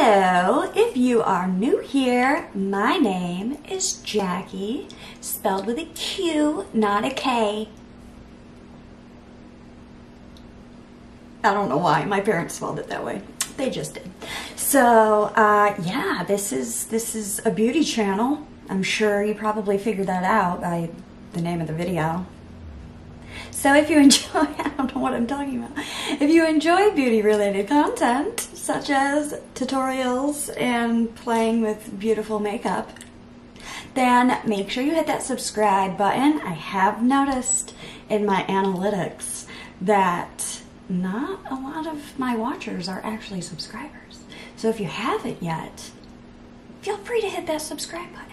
Hello, if you are new here, my name is Jackie, spelled with a Q, not a K. I don't know why, my parents spelled it that way. They just did. So, yeah, this is a beauty channel. I'm sure you probably figured that out by the name of the video. So if you enjoy, I don't know what I'm talking about. If you enjoy beauty related content, such as tutorials and playing with beautiful makeup, then make sure you hit that subscribe button. I have noticed in my analytics that not a lot of my watchers are actually subscribers. So if you haven't yet, feel free to hit that subscribe button.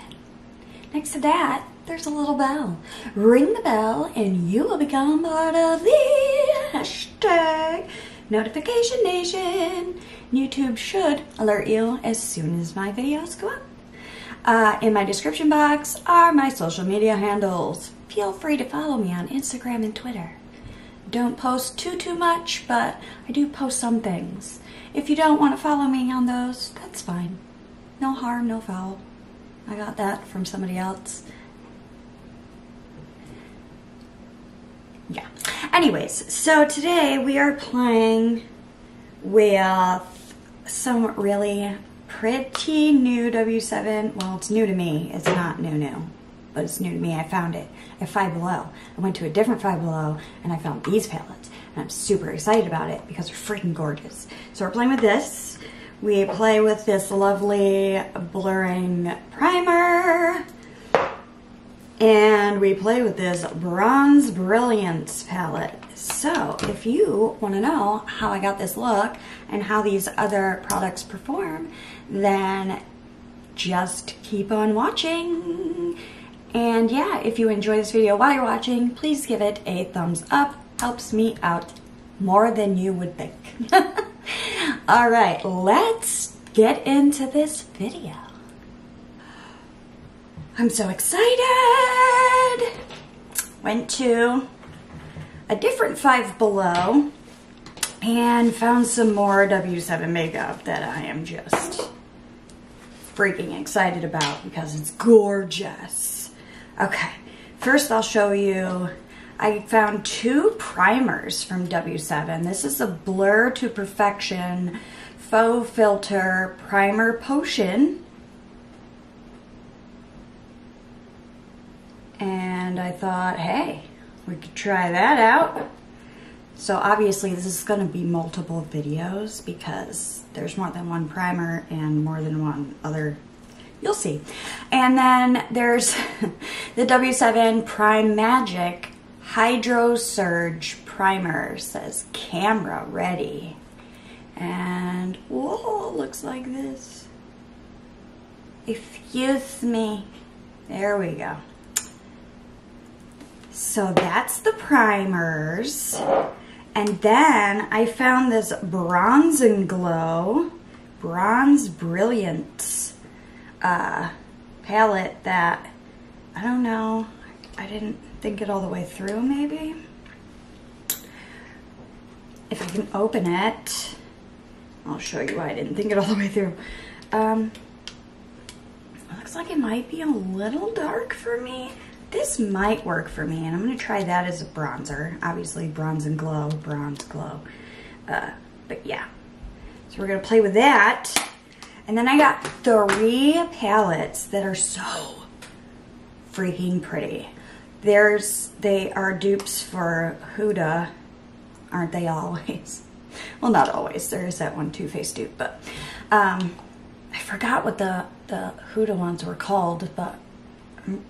Next to that, there's a little bell. Ring the bell and you will become part of the hashtag Notification Nation. YouTube should alert you as soon as my videos go up. In my description box are my social media handles. Feel free to follow me on Instagram and Twitter. Don't post too much, but I do post some things. If you don't want to follow me on those, that's fine. No harm, no foul. I got that from somebody else. Yeah. Anyways, so today we are playing with some really pretty new W7. Well, it's new to me. It's not new, but it's new to me. I found it at Five Below. I went to a different Five Below and I found these palettes. And I'm super excited about it because they're freaking gorgeous. So we're playing with this. We play with this lovely blurring primer. And we play with this Bronze Brilliance palette. So if you want to know how I got this look and how these other products perform, then just keep on watching. And yeah, if you enjoy this video while you're watching, please give it a thumbs up. Helps me out more than you would think. All right, let's get into this video. I'm so excited! Went to a different Five Below and found some more W7 makeup that I am just freaking excited about because it's gorgeous. Okay, first I'll show you, I found two primers from W7. This is a Blur to Perfection Faux Filter Primer Potion. And I thought, hey, we could try that out. So obviously this is going to be multiple videos because there's more than one primer and more than one other, you'll see. And then there's the W7 Prime Magic Hydro Surge Primer, says camera ready. And whoa, it looks like this. Excuse me. There we go. So that's the primers. And then I found this Bronze and Glow, Bronze Brilliance palette that, I don't know, I didn't think it all the way through maybe. If I can open it, I'll show you why I didn't think it all the way through. It looks like it might be a little dark for me. This might work for me, and I'm going to try that as a bronzer. Obviously, Bronze and Glow, Bronze Glow. But yeah. So we're going to play with that. And then I got three palettes that are so freaking pretty. They are dupes for Huda, aren't they always? Well, not always. There is that one Too Faced dupe, but I forgot what the Huda ones were called, but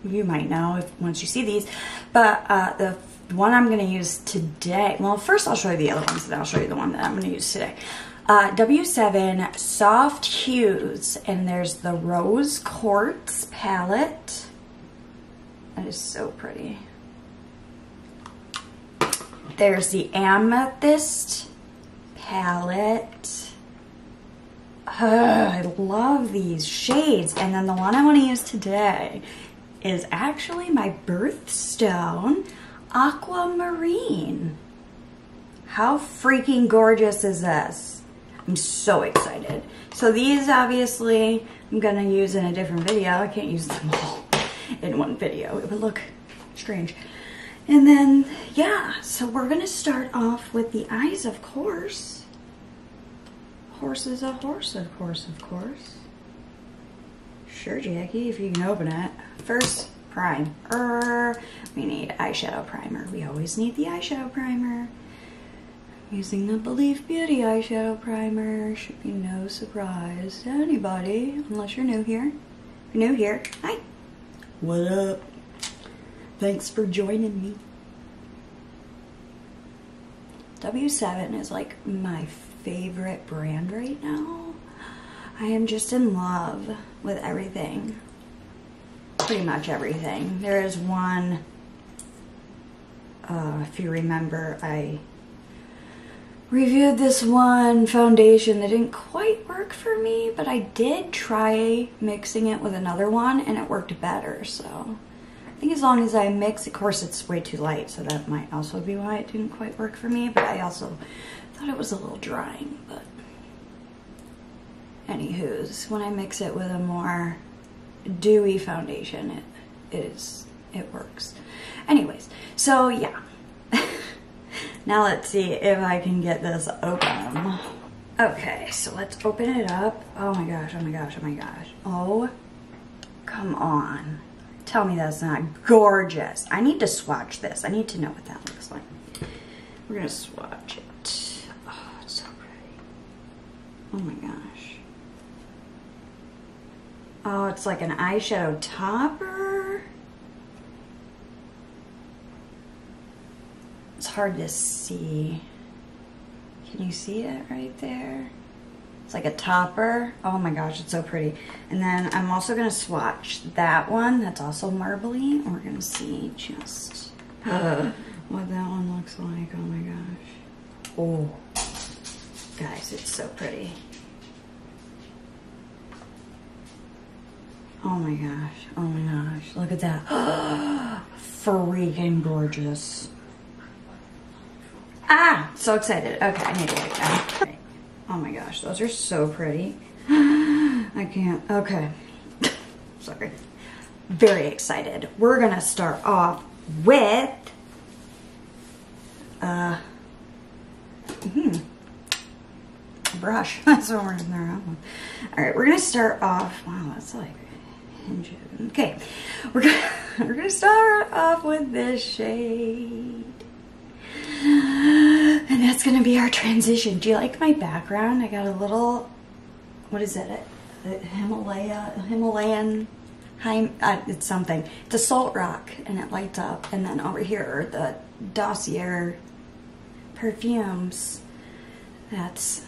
you might know if once you see these, but the one I'm going to use today, well, first I'll show you the other ones, and then I'll show you the one that I'm going to use today. W7 Soft Hues, and there's the Rose Quartz palette. That is so pretty. There's the Amethyst palette. I love these shades. And then the one I want to use today is actually my birthstone, Aquamarine. How freaking gorgeous is this? I'm so excited. So these, obviously, I'm gonna use in a different video. I can't use them all in one video. It would look strange. And then, yeah, so we're gonna start off with the eyes, of course. Horse is a horse, of course, of course. Sure, Jackie, if you can open it. First, primer. We need eyeshadow primer. We always need the eyeshadow primer. Using the Believe Beauty eyeshadow primer. Should be no surprise to anybody, unless you're new here. If you're new here, hi. What up? Thanks for joining me. W7 is like my favorite brand right now. I am just in love with everything. Pretty much everything. There is one, if you remember, I reviewed this one foundation that didn't quite work for me, but I did try mixing it with another one and it worked better. So I think as long as I mix, of course it's way too light, so that might also be why it didn't quite work for me, but I also thought it was a little drying, but anywho's, when I mix it with a more dewy foundation, it works. Anyways, so yeah. Now let's see if I can get this open. Okay, so let's open it up. Oh my gosh, oh my gosh, oh my gosh. Oh, come on. Tell me that's not gorgeous. I need to swatch this. I need to know what that looks like. We're gonna swatch it. Oh, it's so pretty. Oh my gosh. Oh, it's like an eyeshadow topper. It's hard to see. Can you see it right there? It's like a topper. Oh my gosh, it's so pretty. And then I'm also gonna swatch that one. That's also marbly. We're gonna see just what that one looks like. Oh my gosh. Oh, guys, it's so pretty. Oh my gosh, oh my gosh. Look at that. Freaking gorgeous. Ah, so excited. Okay, I need to wait down. Oh my gosh, those are so pretty. I can't, okay. Sorry. Very excited. We're gonna start off with, a brush. That's what we're in the wrong one. All right, we're gonna start off, wow, that's like, okay, we're gonna start off with this shade. And that's gonna be our transition. Do you like my background? I got a little, what is it? It's something. It's a salt rock and it lights up. And then over here are the Dossier perfumes. That's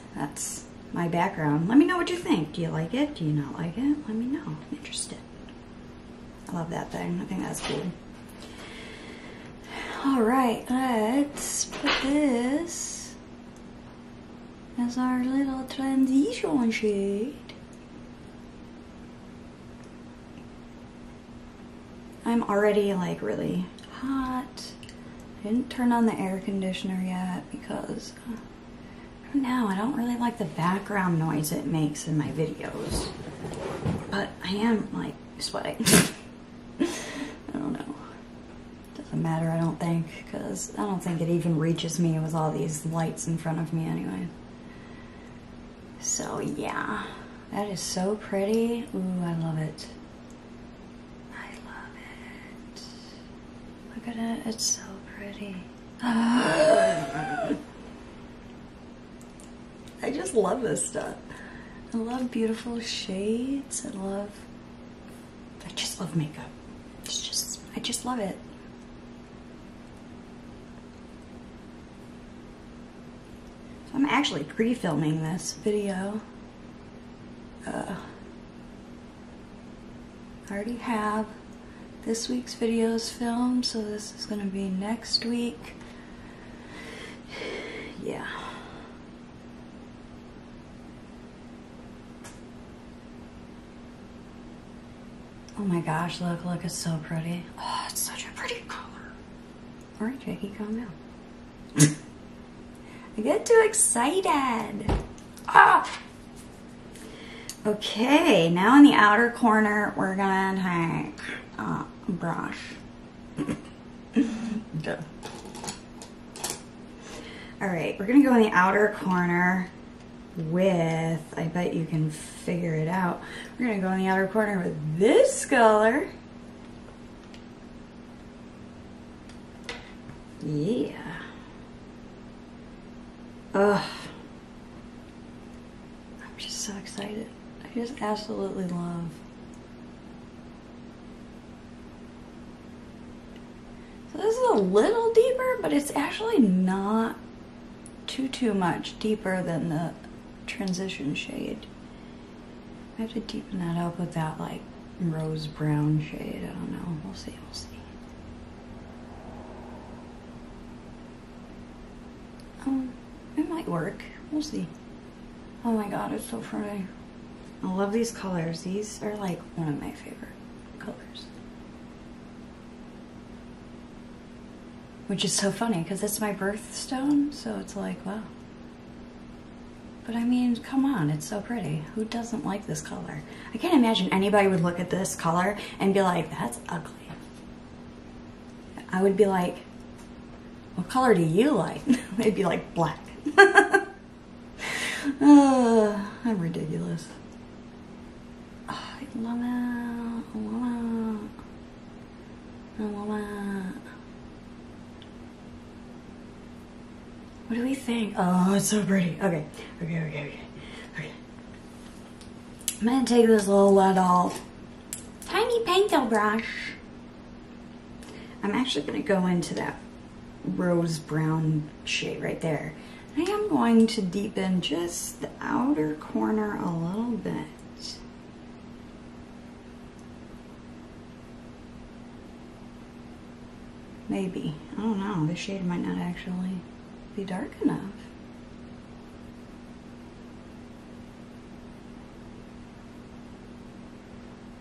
my background. Let me know what you think. Do you like it? Do you not like it? Let me know. I'm interested. I love that thing. I think that's cool. All right, let's put this as our little transition shade. I'm already like really hot. I didn't turn on the air conditioner yet because I don't know, I don't really like the background noise it makes in my videos. But I am like sweating. I don't know. Matter, I don't think, because I don't think it even reaches me with all these lights in front of me anyway. So yeah, that is so pretty. Ooh, I love it. I love it. Look at it, it's so pretty. I just love this stuff. I love beautiful shades. I just love makeup. I just love it. I'm actually pre-filming this video. I already have this week's videos filmed, so this is gonna be next week. Yeah. Oh my gosh, look, it's so pretty. Oh, it's such a pretty color. All right, Jackie, calm down. I get too excited. Ah! Okay, now in the outer corner, we're gonna take a brush. Okay. All right, we're gonna go in the outer corner with, I bet you can figure it out. We're gonna go in the outer corner with this color. Yeah. Ugh. I'm just so excited. I just absolutely love. So this is a little deeper, but it's actually not too much deeper than the transition shade. I have to deepen that up with that like rose brown shade. I don't know. We'll see. We'll see. It might work. We'll see. Oh my god, it's so pretty. I love these colors. These are like one of my favorite colors. Which is so funny because it's my birthstone, so it's like, wow. But I mean, come on, it's so pretty. Who doesn't like this color? I can't imagine anybody would look at this color and be like, that's ugly. I would be like, what color do you like? They'd be like, black. I'm ridiculous. Oh, I love it. I love it. I love it. What do we think? Oh, it's so pretty. Okay, okay, okay, okay, okay. I'm gonna take this little tiny pencil brush. I'm actually gonna go into that rose brown shade right there. I am going to deepen just the outer corner a little bit. Maybe. I don't know. This shade might not actually be dark enough.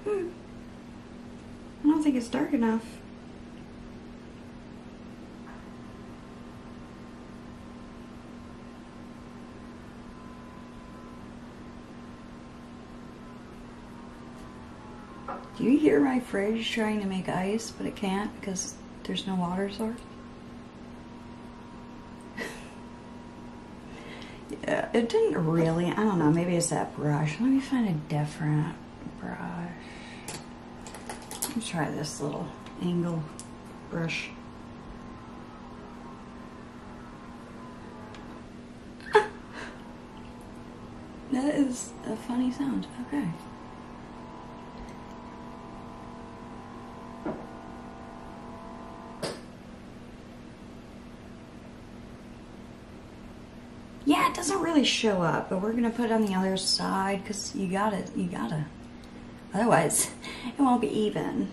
I don't think it's dark enough. Do you hear my fridge trying to make ice, but it can't because there's no water source? Yeah, it didn't really. I don't know. Maybe it's that brush. Let me find a different brush. Let me try this little angle brush. That is a funny sound. Okay. Doesn't really show up, but we're gonna put it on the other side because you gotta otherwise it won't be even.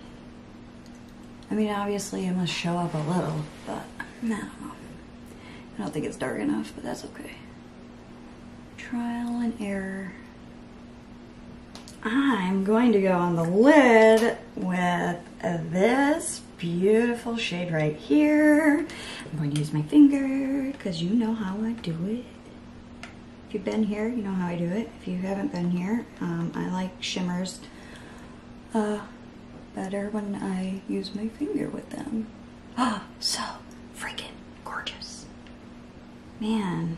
I mean, obviously it must show up a little, but no, I don't think it's dark enough, but that's okay. Trial and error. I'm going to go on the lid with this beautiful shade right here. I'm going to use my finger because you know how I do it. If you've been here, you know how I do it. If you haven't been here, I like shimmers better when I use my finger with them. Ah, oh, so freaking gorgeous. Man,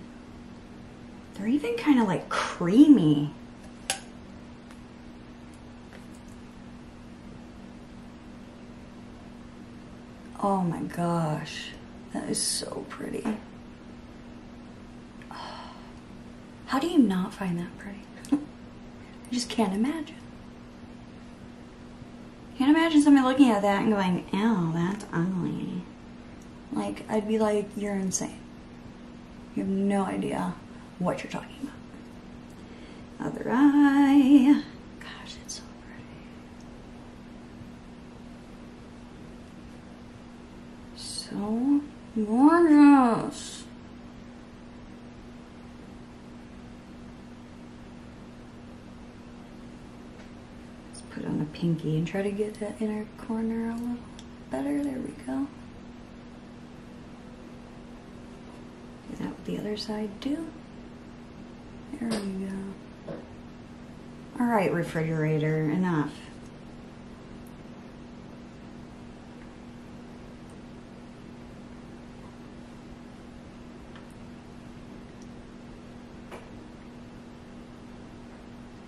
they're even kind of like creamy. Oh my gosh, that is so pretty. How do you not find that pretty? I just can't imagine. Can't imagine somebody looking at that and going, ew, that's ugly. Like, I'd be like, you're insane. You have no idea what you're talking about. Other eye. Gosh, it's so pretty. So gorgeous. Put on the pinky and try to get that inner corner a little better. There we go. Do that with the other side too. There we go. All right, refrigerator, enough.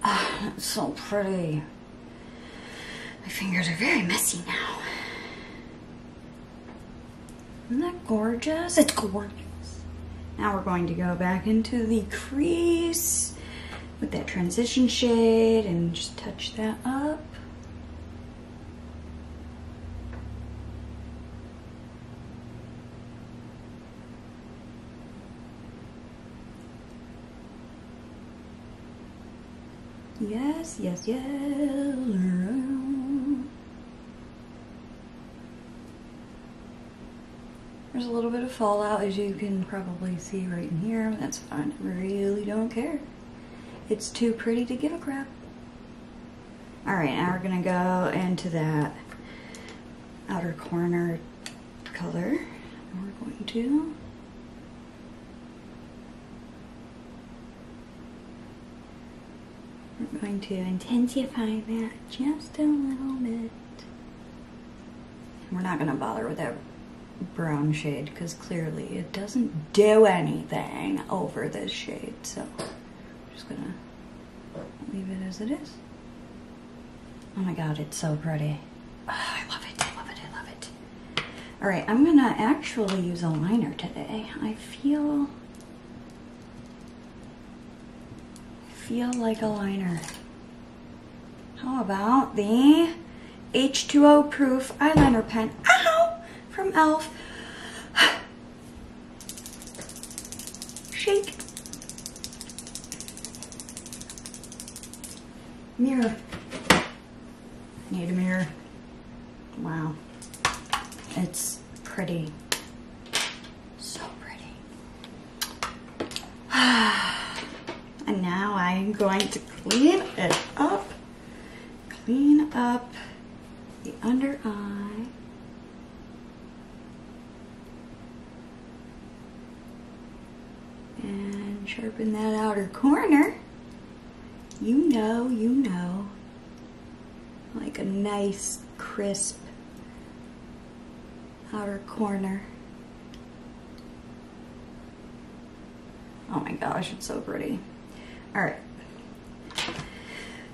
Ah, that's so pretty. My fingers are very messy now. Isn't that gorgeous? It's gorgeous. Now we're going to go back into the crease with that transition shade and just touch that up. Yes, yes, yes. There's a little bit of fallout, as you can probably see right in here. That's fine. I really don't care. It's too pretty to give a crap. All right, now we're gonna go into that outer corner color. And we're going to intensify that just a little bit. We're not gonna bother with that brown shade because clearly it doesn't do anything over this shade, so I'm just gonna leave it as it is. Oh my god, it's so pretty. Oh, I love it, I love it, I love it. All right, I'm gonna actually use a liner today. I feel like a liner. How about the H2O proof eyeliner pen from Elf. Shake. Mirror. Need a mirror. Wow. It's pretty. So pretty. And now I'm going to clean it up. Clean up the under eye. And sharpen that outer corner, you know, like a nice crisp outer corner. Oh my gosh, it's so pretty. All right,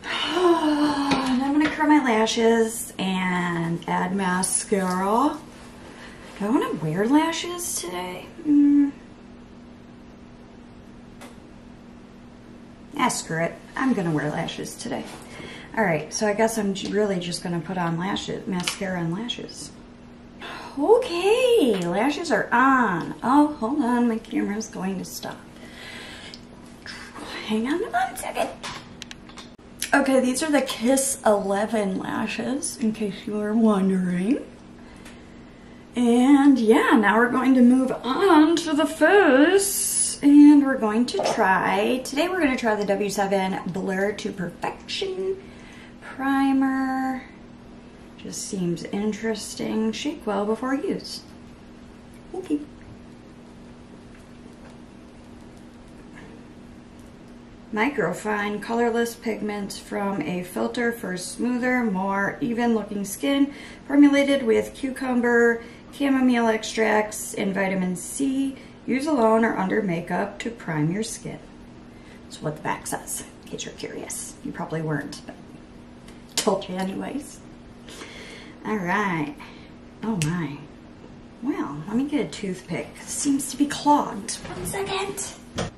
and I'm gonna curl my lashes and add mascara. Do I want to wear lashes today? Ah, screw it. I'm gonna wear lashes today. All right, so I guess I'm really just gonna put on lashes, mascara and lashes. Okay, lashes are on. Oh, hold on, my camera's going to stop. Hang on one second. Okay, these are the Kiss 11 lashes, in case you were wondering. And yeah, now we're going to move on to the face. And we're going to try, today we're going to try the W7 Blur to Perfection Primer. Just seems interesting. Shake well before use. Okay. Microfine colorless pigments from a filter for smoother, more even looking skin, formulated with cucumber, chamomile extracts, and vitamin C. Use alone or under makeup to prime your skin. That's what the back says, in case you're curious. You probably weren't, but I told you anyways. All right. Oh my. Well, let me get a toothpick. This seems to be clogged. One second. Well,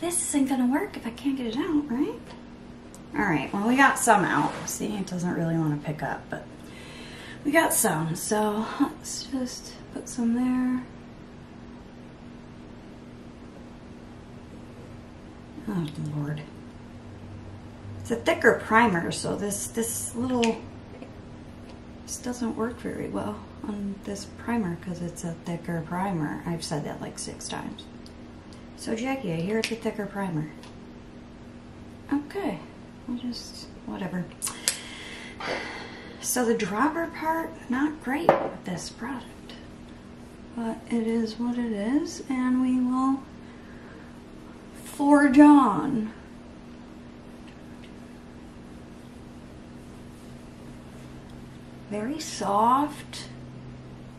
this isn't gonna work if I can't get it out, right? All right, well, we got some out. See, it doesn't really want to pick up, but we got some. So let's just put some there. Oh Lord. It's a thicker primer, so this little, this doesn't work very well on this primer because it's a thicker primer. I've said that like 6 times. So Jackie, I hear it's a thicker primer. Okay, I'll just, whatever. So the dropper part, not great with this product, but it is what it is, and we will for John. Very soft.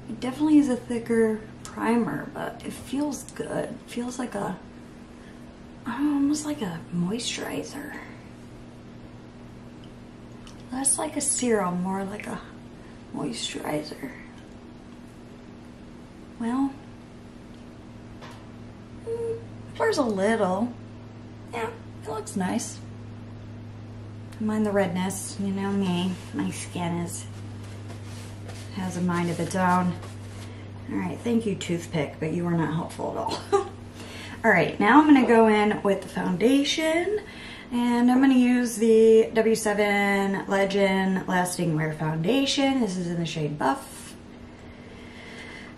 It definitely is a thicker primer, but it feels good. It feels like a, almost like a moisturizer. Less like a serum, more like a moisturizer. Well, there's a little. Yeah, it looks nice. Don't mind the redness, you know me. My skin has a mind of its own. All right, thank you, toothpick, but you were not helpful at all. All right, now I'm gonna go in with the foundation, and I'm gonna use the W7 Legend Lasting Wear Foundation. This is in the shade Buff.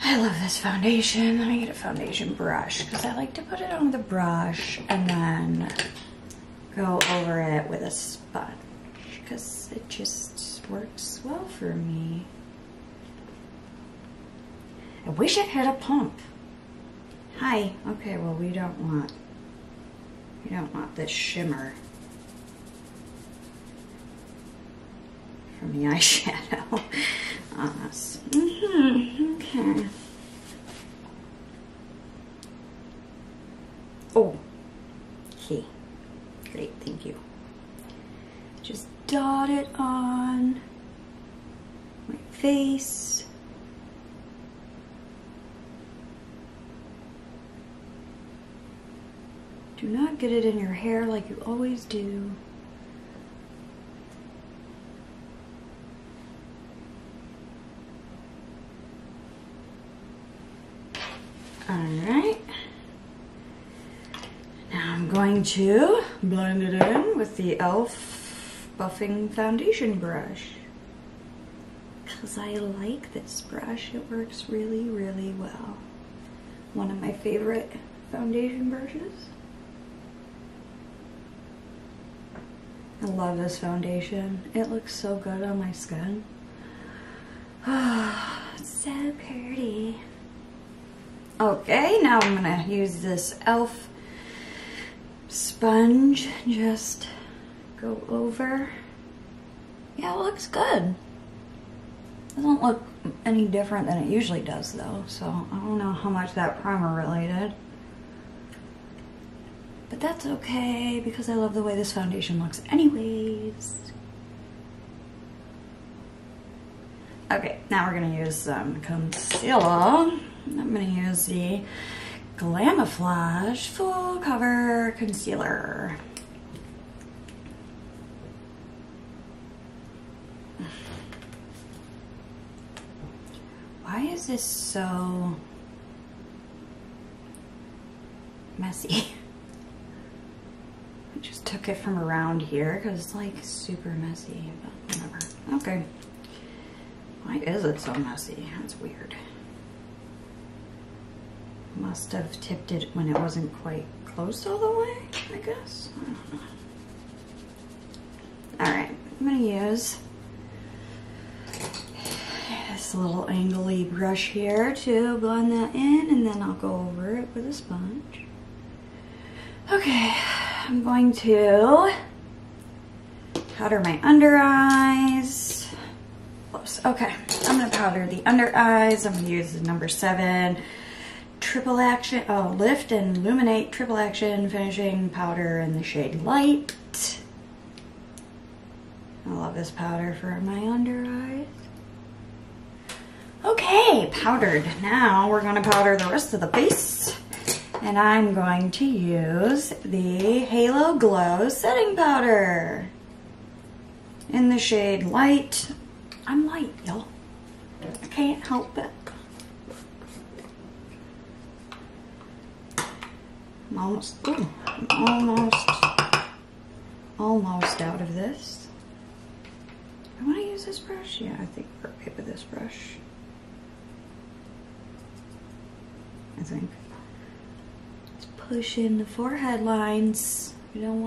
I love this foundation. Let me get a foundation brush, because I like to put it on the brush and then go over it with a sponge, because it just works well for me. I wish I had a pump. Hi. Okay, well, we don't want this shimmer from the eyeshadow on us. Okay. Oh. Okay. Great, thank you. Just dot it on my face. Do not get it in your hair like you always do. All right. Now I'm going to blend it in with the Elf buffing foundation brush, because I like this brush. It works really, really well. One of my favorite foundation brushes. I love this foundation. It looks so good on my skin. Oh, it's so pretty. Okay, now I'm gonna use this Elf sponge. Just go over. Yeah, it looks good. It doesn't look any different than it usually does though, so I don't know how much that primer really did. But that's okay, because I love the way this foundation looks anyways. Okay, now we're gonna use some concealer. I'm gonna use the Glamouflage Full Cover Concealer. Why is this so messy? Just took it from around here because it's like super messy, but whatever. Okay. Why is it so messy? That's weird. Must have tipped it when it wasn't quite closed all the way, I guess. I don't know. Alright, I'm going to use this little angly brush here to blend that in, and then I'll go over it with a sponge. Okay. I'm going to powder my under eyes. Close. Okay, I'm gonna powder the under eyes. I'm gonna use the number 7 triple action, lift and illuminate triple action finishing powder in the shade Light. I love this powder for my under eyes. Okay, powdered. Now we're gonna powder the rest of the face. And I'm going to use the Halo Glow setting powder in the shade Light. I'm light, y'all. I can't help it. I'm almost, ooh, I'm almost out of this. I want to use this brush. Yeah, I think we're okay with this brush. I think. Push in the forehead lines. You don't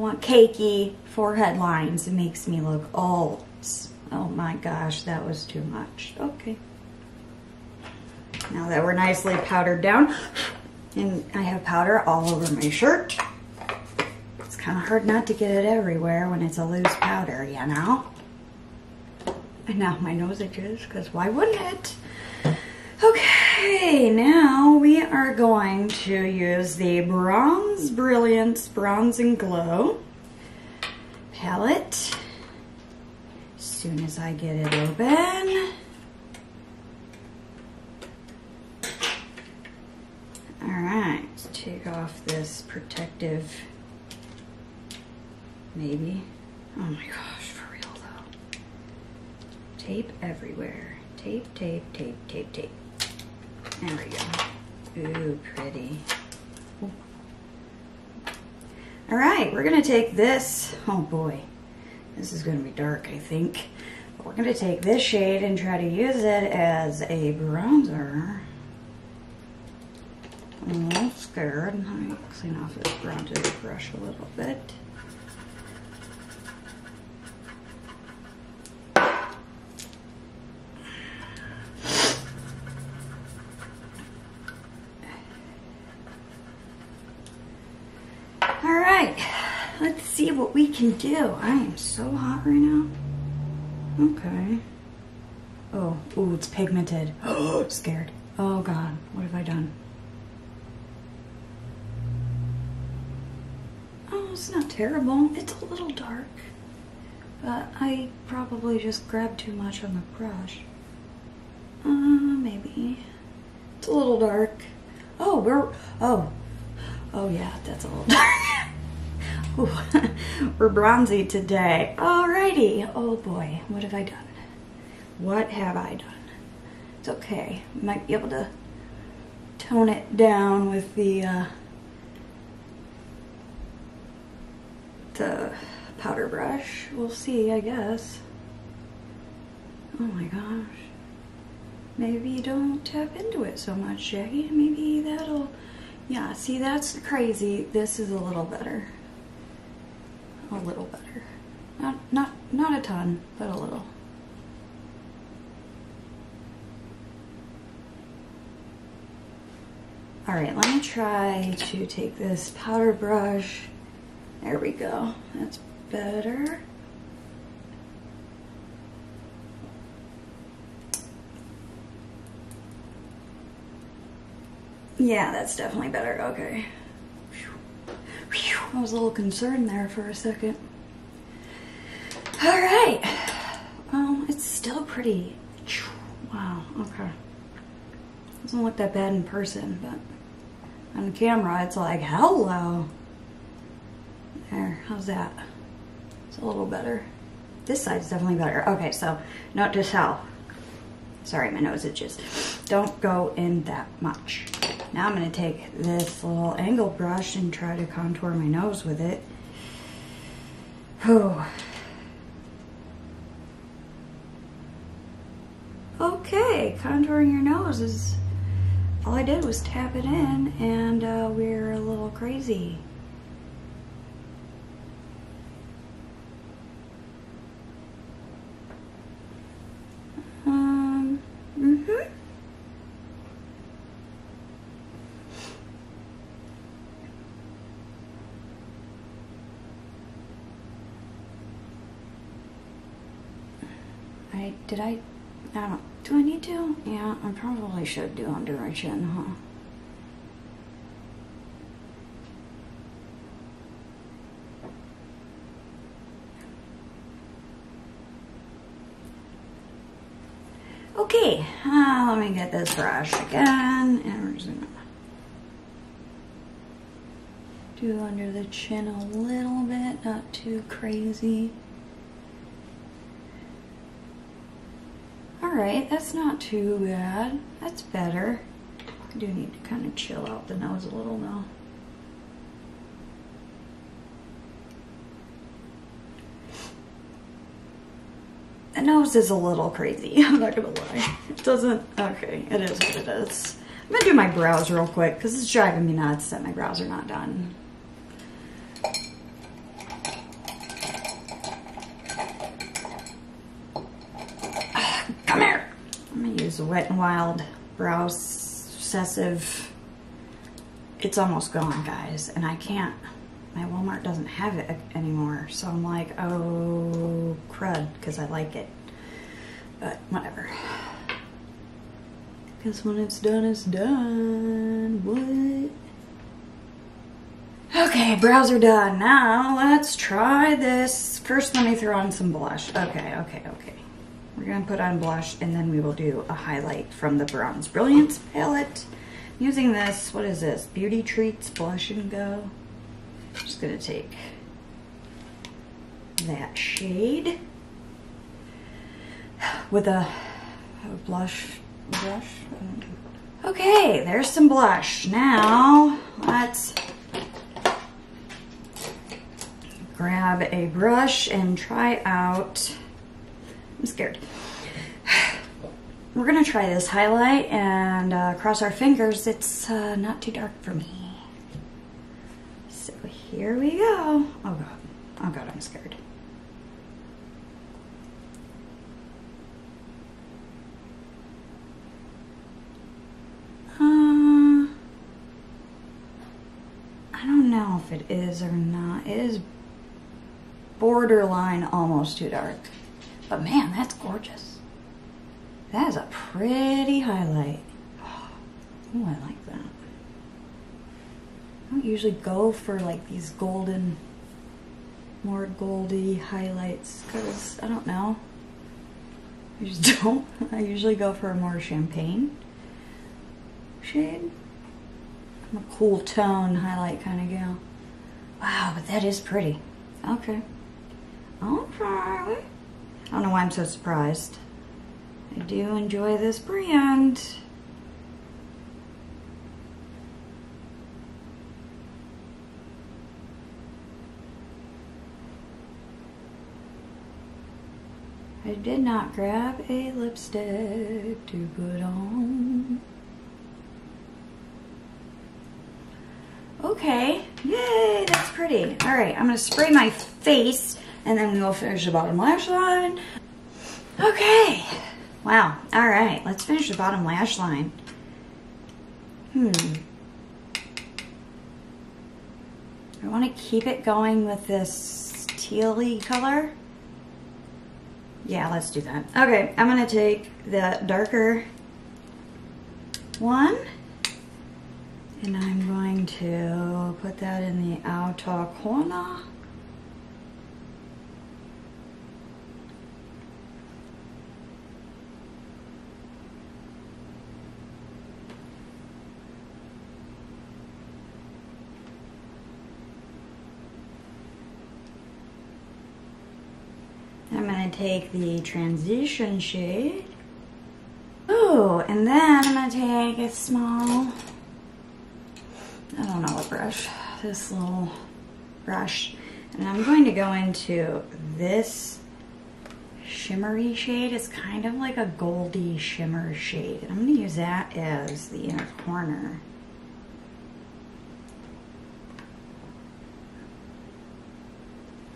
want cakey forehead lines. It makes me look old. Oh my gosh, that was too much. Okay. Now that we're nicely powdered down, And I have powder all over my shirt. It's kind of hard not to get it everywhere when it's a loose powder, you know? And now my nose itches, because why wouldn't it? Okay, now we are going to use the Bronze Brilliance Bronze and Glow palette. As soon as I get it open. Alright, let's take off this protective, maybe. Oh my gosh, for real though. Tape everywhere. Tape, tape, tape, tape, tape. There we go. Ooh, pretty. Ooh. All right, we're gonna take this, oh boy, this is gonna be dark, I think. But we're gonna take this shade and try to use it as a bronzer. I'm a little scared. Let me clean off this bronzer brush a little bit. See what we can do. I am so hot right now. Okay. Oh, ooh, it's pigmented. Oh, I'm scared. Oh God, what have I done? Oh, it's not terrible. It's a little dark, but I probably just grabbed too much on the brush. Maybe. It's a little dark. Oh, we're, oh yeah, that's a little dark. Ooh, we're bronzy today. Alrighty. Oh boy, what have I done? What have I done? It's okay. Might be able to tone it down with the powder brush. We'll see, I guess. Oh my gosh. Maybe don't tap into it so much, Jackie. Maybe that'll... Yeah, see, that's crazy. This is a little better. A little better. Not a ton, but a little. All right, let me try to take this powder brush. There we go. That's better. Yeah, that's definitely better. Okay. I was a little concerned there for a second. All right. It's still pretty. Wow, okay. Doesn't look that bad in person, but on camera, it's like, hello. There, how's that? It's a little better. This side's definitely better. Okay, so note to self. Sorry, my nose itches. Don't go in that much. Now I'm going to take this little angle brush and try to contour my nose with it. Whew. Okay, contouring your nose is... All I did was tap it in, and we're a little crazy. I don't know, do I need to? Yeah, I probably should do under my chin, huh? Okay, let me get this brush again, and we're just gonna do under the chin a little bit, not too crazy. Alright, that's not too bad. That's better. I do need to kind of chill out the nose a little though. The nose is a little crazy, I'm not gonna lie. It doesn't, okay, it is what it is. I'm gonna do my brows real quick because it's driving me nuts that my brows are not done. Wet and Wild Brow Obsessive it's almost gone, guys, and I can't, my Walmart doesn't have it anymore, so I'm like, oh crud, because I like it, but whatever, because when it's done, it's done. What? Okay, brows are done. Now let's try this. First let me throw on some blush. Okay, we're gonna put on blush and then we will do a highlight from the Bronze Brilliance palette using this, what is this, Beauty Treats Blush and Go. I'm just gonna take that shade with a blush. Okay, there's some blush. Now let's grab a brush and try out, I'm scared. We're gonna try this highlight and cross our fingers it's not too dark for me. So here we go. Oh god, I'm scared. I don't know if it is or not. It is borderline almost too dark. But man, that's gorgeous. That is a pretty highlight. Oh, I like that. I don't usually go for like these golden, more goldy highlights because I don't know. I just don't. I usually go for a more champagne shade. I'm a cool tone highlight kind of gal. Wow, but that is pretty. Okay. Okay. I don't know why I'm so surprised. I do enjoy this brand. I did not grab a lipstick to put on. Okay, yay, that's pretty. All right, I'm gonna spray my face and then we'll finish the bottom lash line. Okay. Wow, all right, let's finish the bottom lash line. I want to keep it going with this tealy color. Yeah, let's do that. Okay, I'm gonna take the darker one and I'm going to put that in the outer corner. Take the transition shade. Oh, and then I'm gonna take a small, I don't know what brush, this little brush, and I'm going to go into this shimmery shade. It's kind of like a goldy shimmer shade. I'm gonna use that as the inner corner.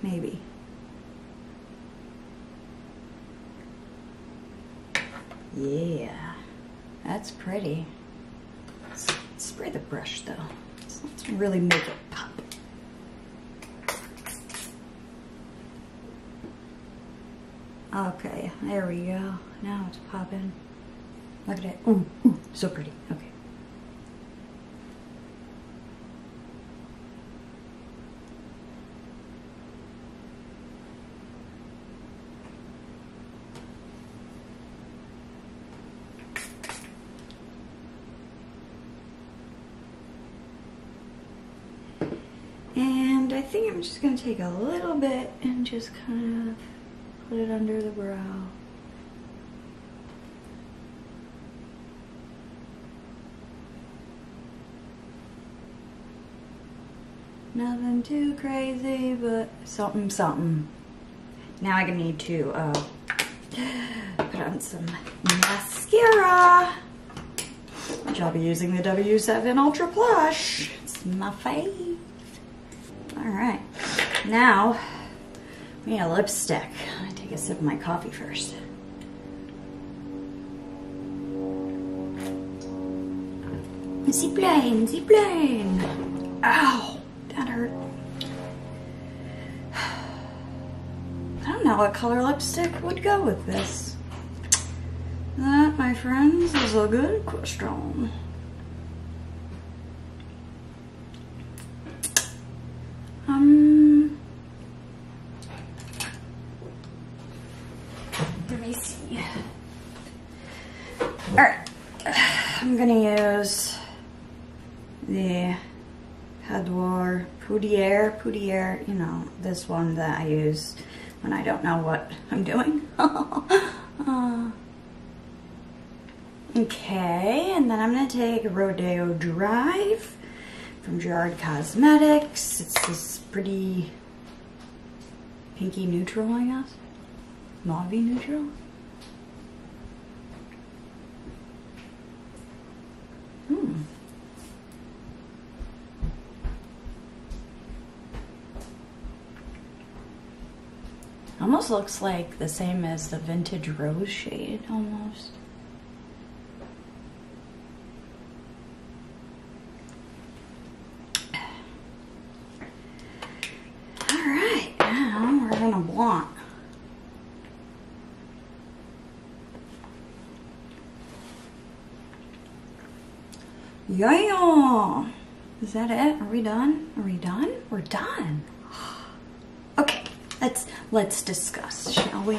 Maybe. Yeah, that's pretty. Let's spray the brush though. Let's really make it pop. Okay, there we go. Now it's popping. Look at it. Ooh, ooh, so pretty. Okay. I think I'm just going to take a little bit and just kind of put it under the brow. Nothing too crazy, but something, something. Now I need to put on some mascara, which I'll be using the W7 Ultra Plush. It's my fave. All right, now we need a lipstick. I'm gonna take a sip of my coffee first. Ziplane, Ziplane. Ow, that hurt. I don't know what color lipstick would go with this. That, my friends, is a good question. Let me see. Alright, I'm gonna use the Hadouard Poudière, you know, this one that I use when I don't know what I'm doing. Okay, and then I'm gonna take Rodeo Drive from Gerard Cosmetics. It's this pretty pinky neutral, I guess. Mauvey neutral. Almost looks like the same as the vintage rose shade, almost. Yeah! Is that it? Are we done? Are we done? We're done. Okay, let's discuss, shall we?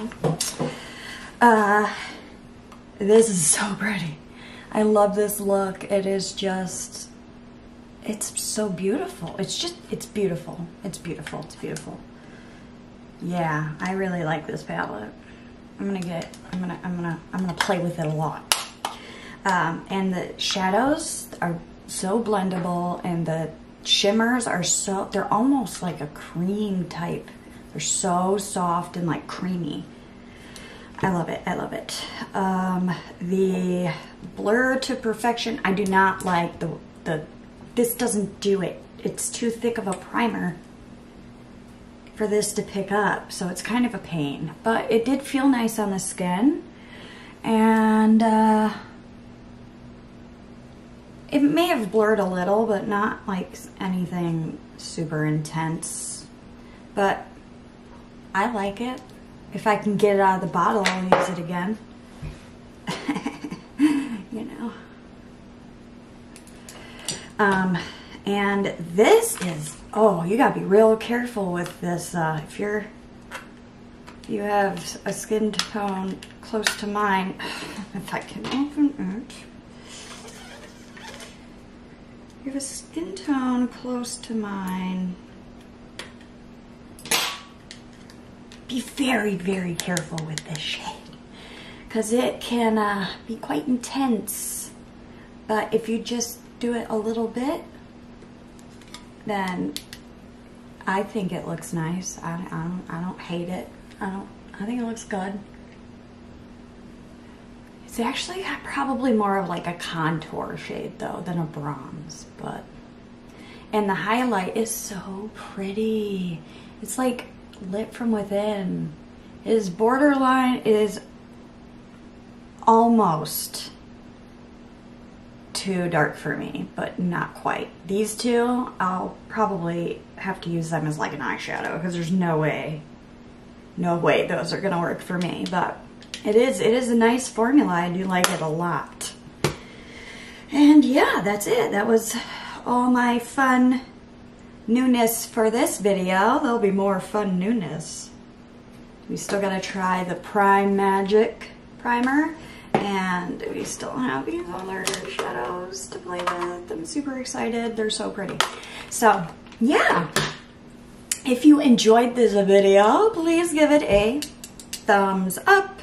This is so pretty. I love this look. It is just, it's so beautiful. It's just, it's beautiful. It's beautiful. It's beautiful. Yeah, I really like this palette. I'm gonna play with it a lot. And the shadows are so blendable, and the shimmers are so, they're almost like a cream type. They're so soft and like creamy. I love it, I love it. The Blur to Perfection, I do not like the this doesn't do it. It's too thick of a primer for this to pick up, so it's kind of a pain. But it did feel nice on the skin, and it may have blurred a little, but not like anything super intense. But I like it. If I can get it out of the bottle, I'll use it again. You know. And this is, oh, you gotta be real careful with this. If you have a skin tone close to mine, if I can open it. You have a skin tone close to mine. Be very, very careful with this shade, because it can be quite intense. But if you just do it a little bit, then I think it looks nice. I don't hate it. I think it looks good. It's actually probably more of like a contour shade though than a bronze, but, and the highlight is so pretty. It's like lit from within. It is borderline, it is almost too dark for me, but not quite. These two, I'll probably have to use them as like an eyeshadow, because there's no way those are gonna work for me, but It is a nice formula. I do like it a lot. And yeah, that's it. That was all my fun newness for this video. There'll be more fun newness. We still gotta try the Prime Magic primer, and we still have these other shadows to play with. I'm super excited. They're so pretty. So yeah, if you enjoyed this video, please give it a thumbs up.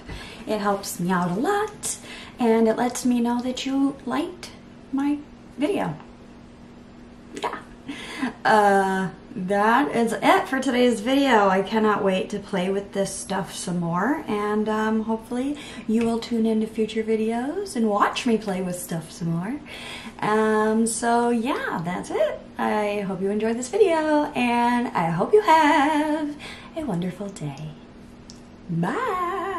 It helps me out a lot, and it lets me know that you liked my video. Yeah. That is it for today's video. I cannot wait to play with this stuff some more, and hopefully you will tune into future videos and watch me play with stuff some more. So yeah, that's it. I hope you enjoyed this video, and I hope you have a wonderful day. Bye.